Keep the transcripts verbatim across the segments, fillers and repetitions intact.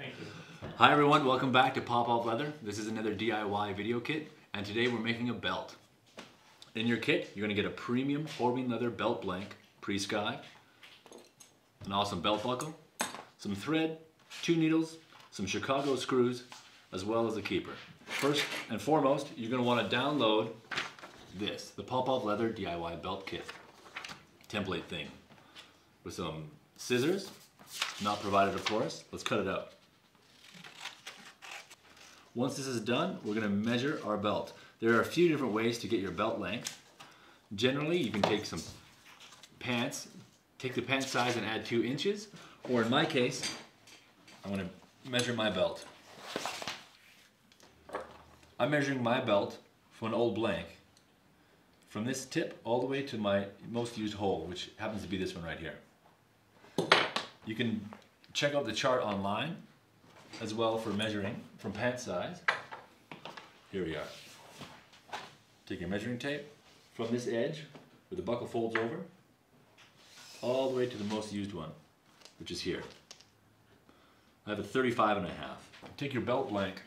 Thank you. Hi everyone, welcome back to Popov Leather. This is another D I Y video kit, and today we're making a belt. In your kit, you're going to get a premium Horween Leather belt blank, pre-sky, an awesome belt buckle, some thread, two needles, some Chicago screws, as well as a keeper. First and foremost, you're going to want to download this, the Popov Leather D I Y belt kit template thing, with some scissors, not provided of course. Let's cut it out. Once this is done, we're going to measure our belt. There are a few different ways to get your belt length. Generally, you can take some pants, take the pant size and add two inches, or in my case, I'm going to measure my belt. I'm measuring my belt from an old blank, from this tip all the way to my most used hole, which happens to be this one right here. You can check out the chart online as well for measuring from pant size. Here we are. Take your measuring tape from this edge where the buckle folds over all the way to the most used one, which is here. I have a thirty-five and a half. Take your belt blank,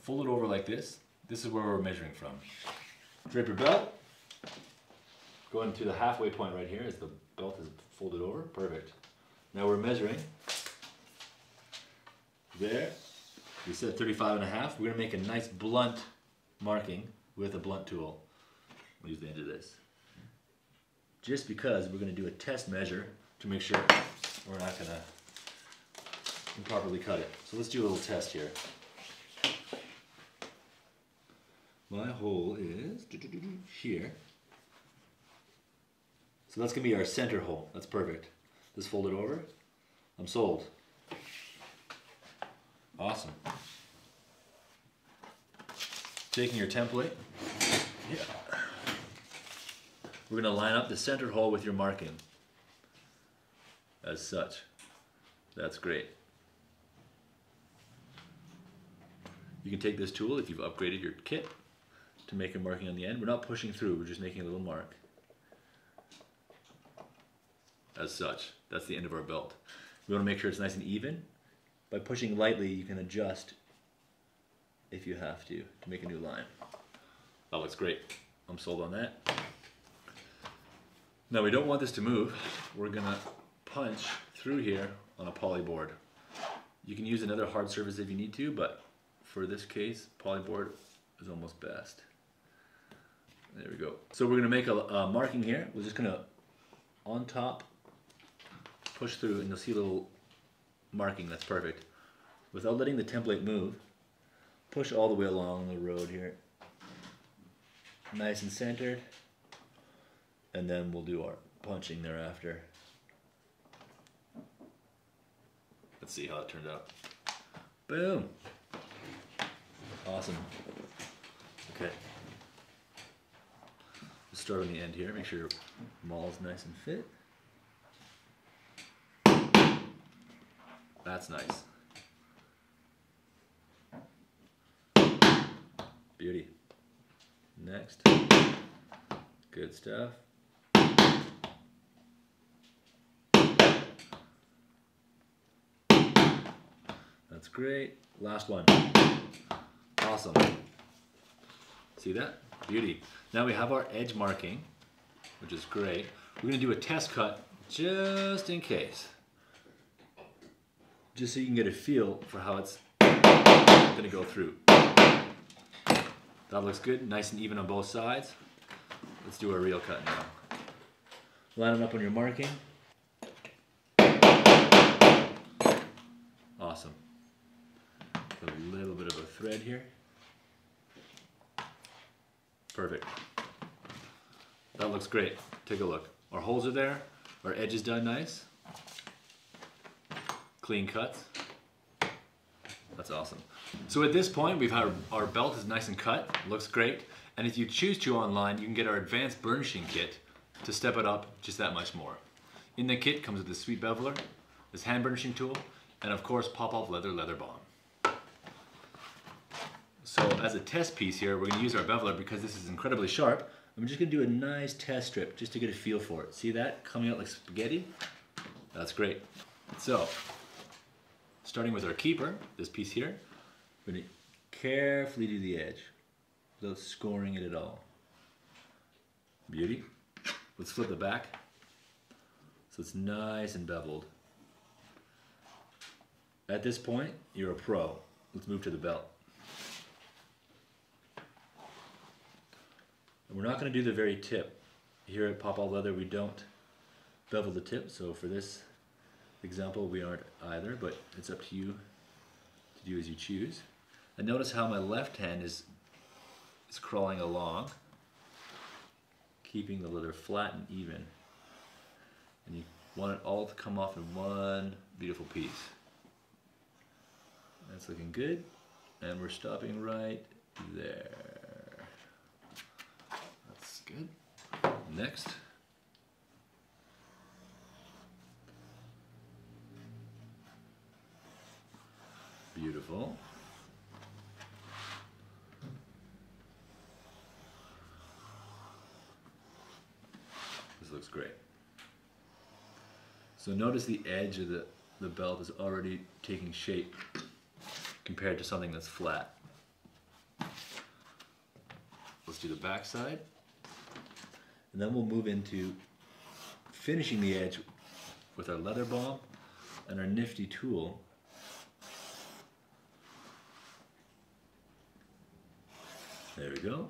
fold it over like this. This is where we're measuring from. Drape your belt, going to the halfway point right here as the belt is folded over. Perfect. Now we're measuring. There, we said thirty-five and a half. We're gonna make a nice blunt marking with a blunt tool. We'll use the end of this. Just because we're gonna do a test measure to make sure we're not gonna improperly cut it. So let's do a little test here. My hole is here. So that's gonna be our center hole. That's perfect. Let's fold it over. I'm sold. Awesome. Taking your template, yeah. We're going to line up the center hole with your marking as such. That's great. You can take this tool if you've upgraded your kit to make a marking on the end. We're not pushing through, we're just making a little mark. As such, that's the end of our belt. We want to make sure it's nice and even. By pushing lightly, you can adjust if you have to, to make a new line. That looks great. I'm sold on that. Now we don't want this to move. We're gonna punch through here on a poly board. You can use another hard surface if you need to, but for this case, poly board is almost best. There we go. So we're gonna make a, a marking here. We're just gonna, on top, push through and you'll see a little marking. That's perfect. Without letting the template move, push all the way along the road here, nice and centered, and then we'll do our punching thereafter. Let's see how it turned out. Boom! Awesome. Okay. Let's start on the end here. Make sure your maul's nice and fit. That's nice. Beauty. Next. Good stuff. That's great. Last one. Awesome. See that? Beauty. Now we have our edge marking, which is great. We're going to do a test cut just in case. Just so you can get a feel for how it's going to go through. That looks good, nice and even on both sides. Let's do a real cut now. Line them up on your marking. Awesome. A little bit of a thread here. Perfect. That looks great. Take a look. Our holes are there, our edge is done nice. Clean cuts. That's awesome. So at this point, we've had our belt is nice and cut, looks great. And if you choose to online, you can get our advanced burnishing kit to step it up just that much more. In the kit comes with this sweet beveler, this hand burnishing tool, and of course, Popov Leather Leather Bomb. So as a test piece here, we're gonna use our beveler because this is incredibly sharp. I'm just gonna do a nice test strip just to get a feel for it. See that coming out like spaghetti? That's great. So. starting with our keeper, this piece here, we're going to carefully do the edge without scoring it at all. Beauty. Let's flip it back so it's nice and beveled. At this point, you're a pro. Let's move to the belt. And we're not going to do the very tip. Here at Popov Leather, we don't bevel the tip, so for this example, we aren't either, but it's up to you to do as you choose. And notice how my left hand is, is crawling along, keeping the leather flat and even. And you want it all to come off in one beautiful piece. That's looking good, and we're stopping right there. That's good. Next. Beautiful. This looks great. So notice the edge of the, the belt is already taking shape compared to something that's flat. Let's do the back side. And then we'll move into finishing the edge with our leather bomb and our nifty tool. There we go.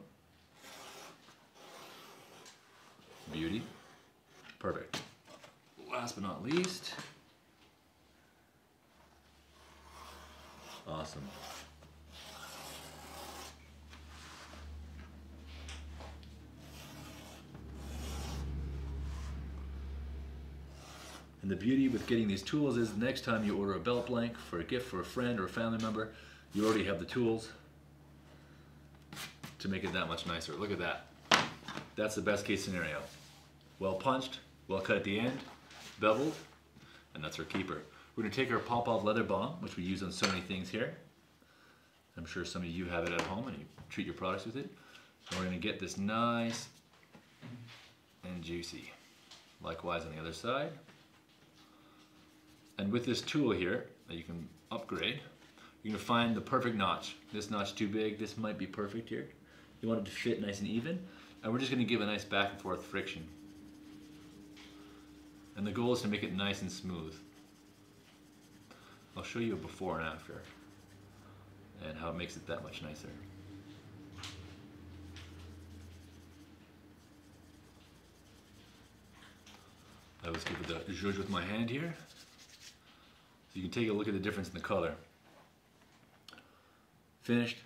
Beauty. Perfect. Last but not least. Awesome. And the beauty with getting these tools is the next time you order a belt blank for a gift for a friend or a family member, you already have the tools to make it that much nicer. Look at that. That's the best case scenario. Well punched, well cut at the end, beveled, and that's our keeper. We're gonna take our Popov leather bomb, which we use on so many things here. I'm sure some of you have it at home and you treat your products with it. And we're gonna get this nice and juicy. Likewise on the other side. And with this tool here that you can upgrade, you're gonna find the perfect notch. This notch too big, this might be perfect here. You want it to fit nice and even, and we're just gonna give a nice back and forth friction. And the goal is to make it nice and smooth. I'll show you a before and after, and how it makes it that much nicer. I was giving the zhuzh with my hand here, so you can take a look at the difference in the color. Finished,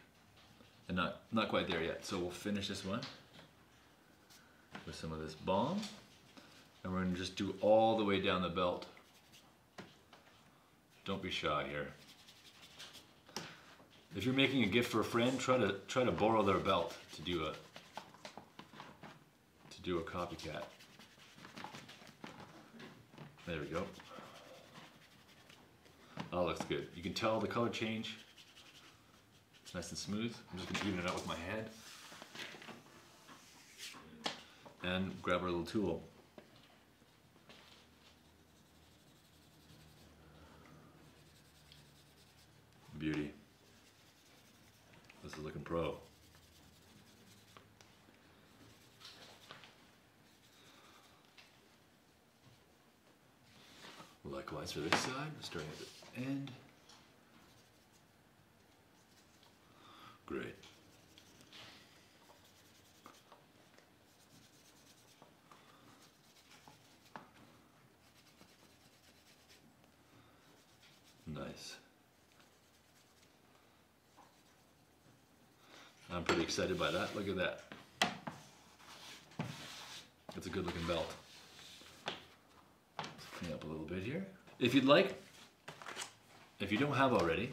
and not, not quite there yet. So we'll finish this one with some of this balm, and we're gonna just do all the way down the belt. Don't be shy here. If you're making a gift for a friend, try to try to borrow their belt to do a to do a copycat. There we go. Oh, looks good. You can tell the color change. Nice and smooth. I'm just going to even it out with my hand. And grab our little tool. Beauty. This is looking pro. Likewise for this side, starting at the end. Great. Nice. I'm pretty excited by that. Look at that. That's a good looking belt. Let's clean up a little bit here. If you'd like, if you don't have already,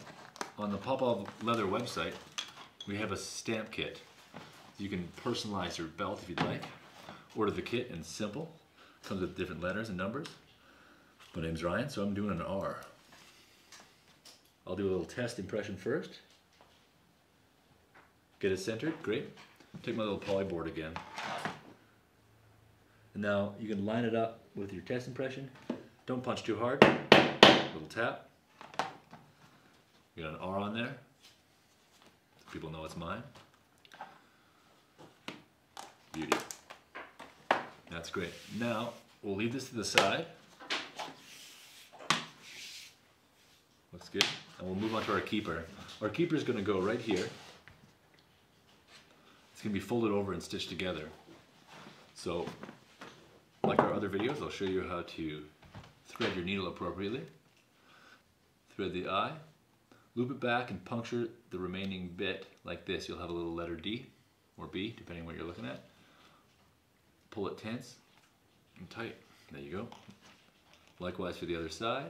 on the Popov Leather website, we have a stamp kit. You can personalize your belt if you'd like. Order the kit and simple. Comes with different letters and numbers. My name's Ryan, so I'm doing an R. I'll do a little test impression first. Get it centered, great. Take my little poly board again. And now you can line it up with your test impression. Don't punch too hard. Little tap. You got an R on there. So people know it's mine. Beauty. That's great. Now, we'll leave this to the side. Looks good. And we'll move on to our keeper. Our keeper is going to go right here. It's going to be folded over and stitched together. So, like our other videos, I'll show you how to thread your needle appropriately. Thread the eye, loop it back and puncture the remaining bit like this. You'll have a little letter D or B, depending on what you're looking at. Pull it tense and tight. There you go. Likewise for the other side.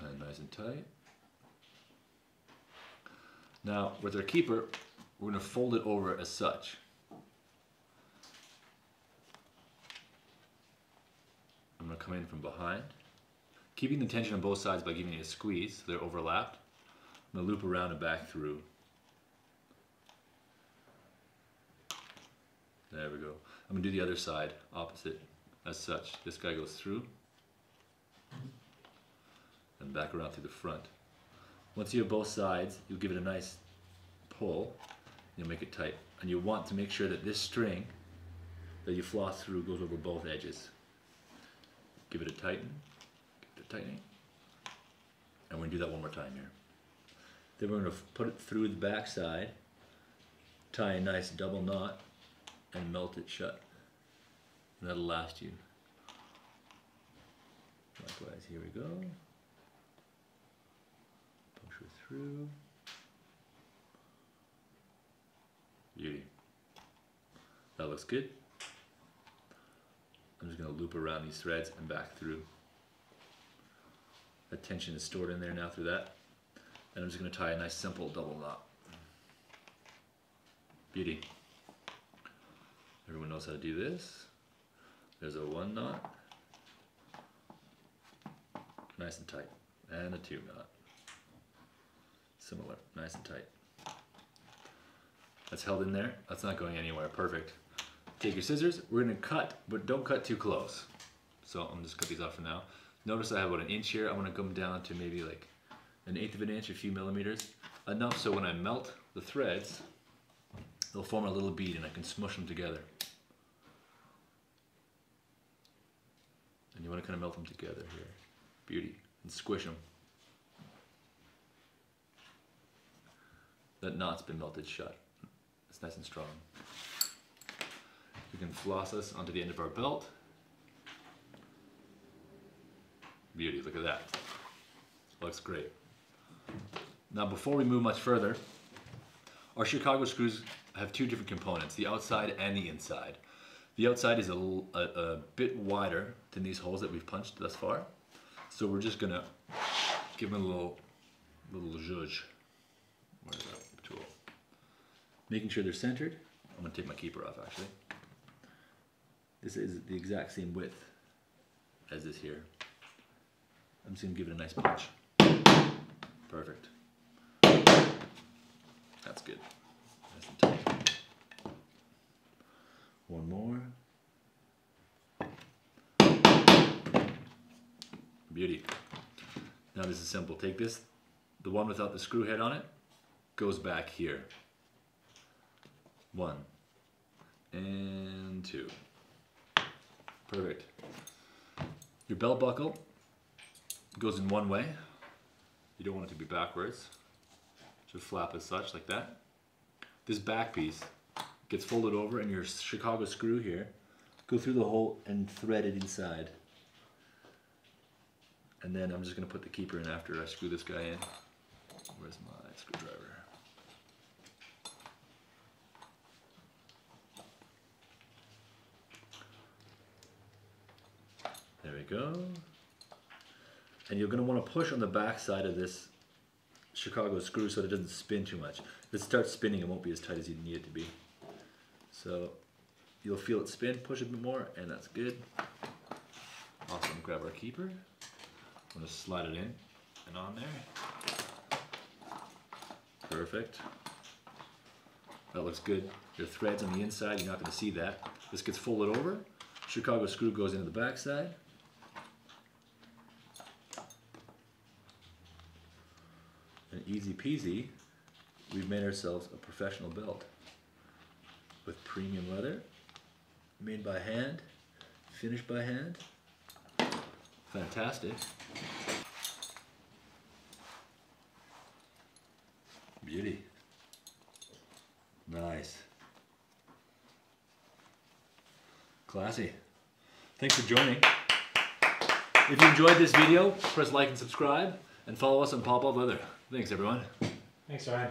And nice and tight. Now, with our keeper, we're going to fold it over as such. I'm going to come in from behind, keeping the tension on both sides by giving it a squeeze so they're overlapped. I'm going to loop around and back through. There we go. I'm going to do the other side, opposite as such. This guy goes through and back around through the front. Once you have both sides, you'll give it a nice pull, you'll make it tight. And you want to make sure that this string that you floss through goes over both edges. Give it a tighten, give it a tightening. And we're gonna do that one more time here. Then we're gonna put it through the back side, tie a nice double knot, and melt it shut. And that'll last you. Likewise, here we go. Puncture through. Beauty. That looks good. I'm just going to loop around these threads and back through. That tension is stored in there now through that. And I'm just going to tie a nice simple double knot. Beauty. Everyone knows how to do this. There's a one knot. Nice and tight. And a two knot. Similar. Nice and tight. That's held in there. That's not going anywhere. Perfect. Take your scissors. We're going to cut, but don't cut too close. So I'm just going to cut these off for now. Notice I have about an inch here. I want to come down to maybe like an eighth of an inch, a few millimeters. Enough so when I melt the threads, they'll form a little bead and I can smush them together. And you want to kind of melt them together here. Beauty. And squish them. That knot's been melted shut. It's nice and strong. We can floss this onto the end of our belt. Beauty. Look at that. Looks great. Now before we move much further, our Chicago screws have two different components, the outside and the inside. The outside is a, little, a, a bit wider than these holes that we've punched thus far. So we're just gonna give them a little, little zhuzh. Where's that tool? Making sure they're centered. I'm gonna take my keeper off actually. This is the exact same width as this here. I'm just gonna give it a nice punch. Perfect. That's good. Nice and tight. One more. Beauty. Now this is simple. Take this, the one without the screw head on it, goes back here. One and two. Perfect. Your belt buckle goes in one way. You don't want it to be backwards. Just flap as such, like that. This back piece gets folded over and your Chicago screw here go through the hole and thread it inside. And then I'm just gonna put the keeper in after I screw this guy in. Where's my screwdriver? There we go. And you're going to want to push on the back side of this Chicago screw so that it doesn't spin too much. If it starts spinning, it won't be as tight as you need it to be. So you'll feel it spin, push a bit more, and that's good. Awesome. Grab our keeper. I'm going to slide it in and on there. Perfect. That looks good. Your thread's on the inside. You're not going to see that. This gets folded over. Chicago screw goes into the back side. and easy peasy, we've made ourselves a professional belt with premium leather, made by hand, finished by hand. Fantastic. Beauty. Nice. Classy. Thanks for joining. If you enjoyed this video, press like and subscribe, and follow us on Popov Leather. Thanks, everyone. Thanks, Ryan.